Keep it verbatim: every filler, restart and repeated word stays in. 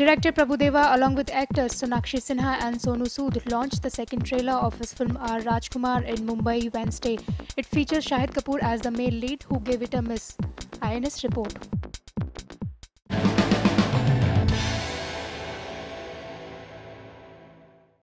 Director Prabhudeva along with actors Sonakshi Sinha and Sonu Sood launched the second trailer of his film R Rajkumar in Mumbai Wednesday. It features Shahid Kapoor as the male lead who gave it a miss. I A N S report.